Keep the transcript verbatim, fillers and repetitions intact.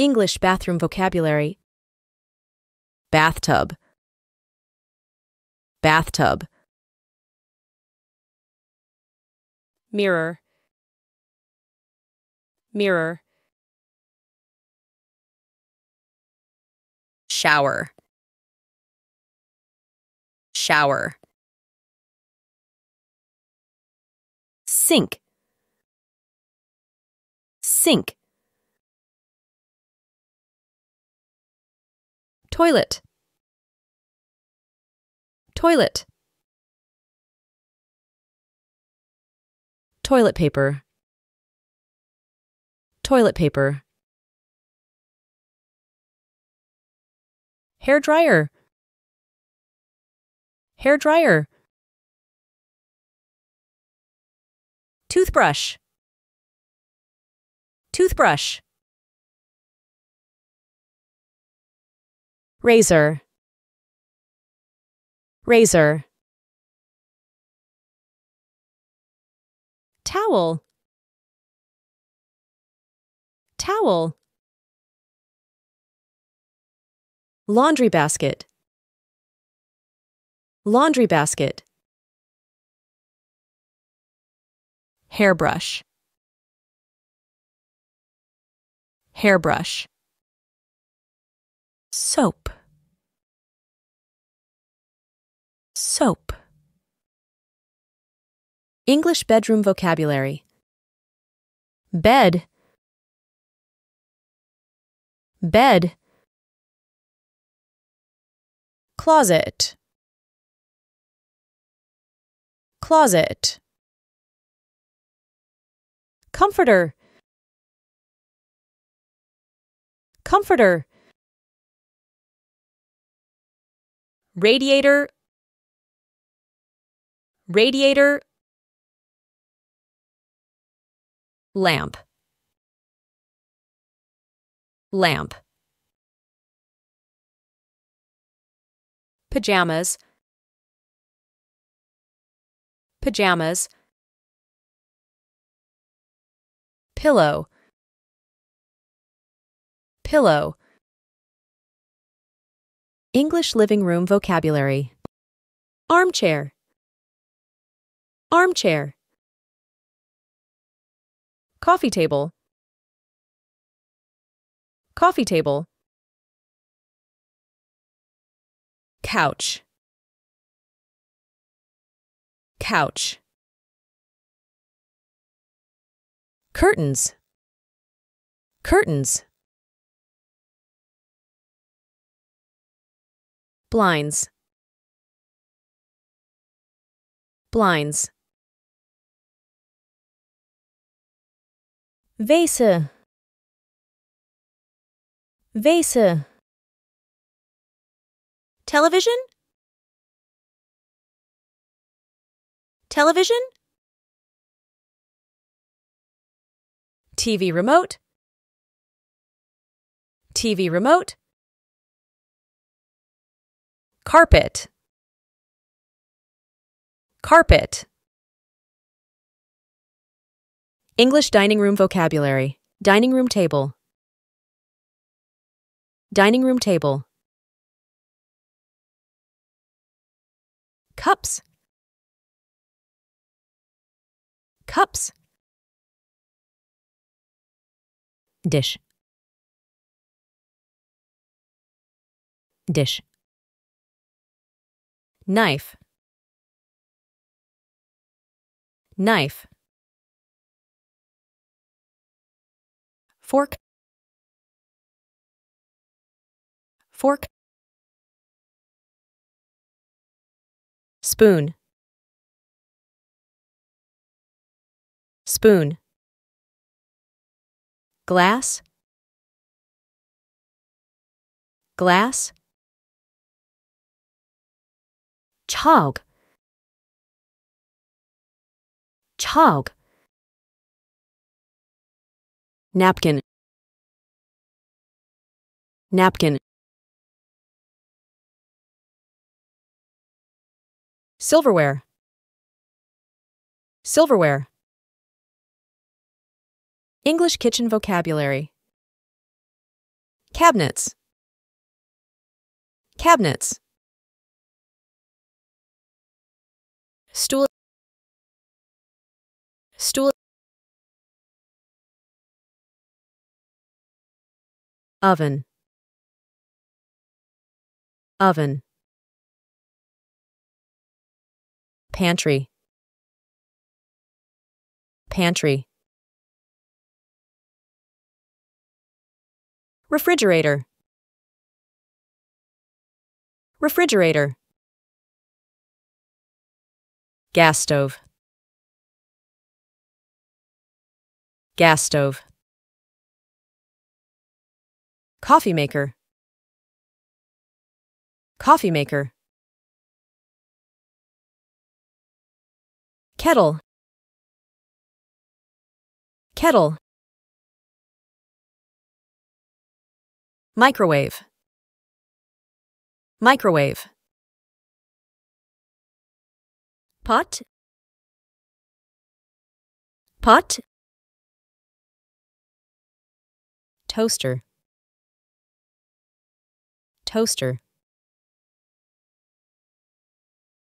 English bathroom vocabulary. Bathtub, bathtub. Mirror, mirror. Shower, shower. Sink, sink. Toilet, toilet. Toilet paper, toilet paper. Hair dryer, hair dryer. Toothbrush, toothbrush. Razor, razor. Towel, towel. Laundry basket, laundry basket. Hairbrush, hairbrush. Soap, soap. English bedroom vocabulary. Bed, bed. Closet, closet. Comforter, comforter. Radiator, radiator. Lamp, lamp. Pajamas, pajamas. Pillow, pillow. English living room vocabulary. Armchair, armchair. Coffee table, coffee table. Couch, couch. Curtains, curtains. Blinds, blinds. Vase, vase. Television, television. T V remote, T V remote. Carpet, carpet. English dining room vocabulary. Dining room table, dining room table. Cups, cups. Dish, dish. Knife, knife. Fork, fork. Spoon, spoon. Glass, glass. Chalk, chalk. Napkin, napkin. Silverware, silverware. English kitchen vocabulary. Cabinets. Cabinets. Stool. Stool. Oven. Oven. Pantry. Pantry. Refrigerator. Refrigerator. Gas stove. Gas stove. Coffee maker. Coffee maker. Kettle. Kettle. Microwave. Microwave. Pot. Pot. Toaster. Toaster.